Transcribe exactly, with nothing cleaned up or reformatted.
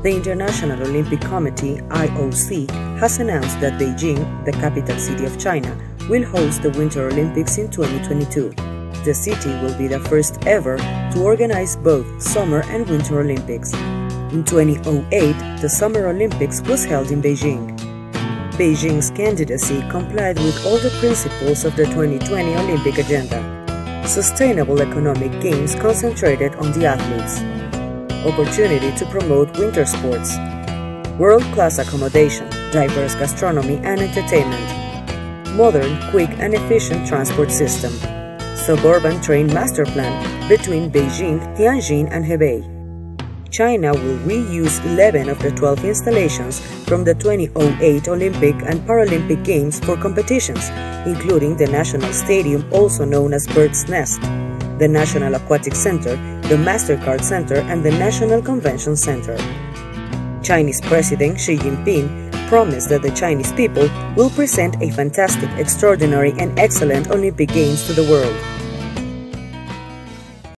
The International Olympic Committee (I O C) has announced that Beijing, the capital city of China, will host the Winter Olympics in twenty twenty-two. The city will be the first ever to organize both Summer and Winter Olympics. In two thousand eight, the Summer Olympics was held in Beijing. Beijing's candidacy complied with all the principles of the twenty twenty Olympic agenda. Sustainable economic gains concentrated on the athletes. Opportunity to promote winter sports. World-class accommodation, diverse gastronomy and entertainment. Modern, quick and efficient transport system. Suburban train master plan between Beijing, Tianjin and Hebei. China will reuse eleven of the twelve installations from the two thousand eight Olympic and Paralympic Games for competitions, including the National Stadium, also known as Bird's Nest, the National Aquatics Center, the MasterCard Center and the National Convention Center. Chinese President Xi Jinping promised that the Chinese people will present a fantastic, extraordinary and excellent Olympic Games to the world.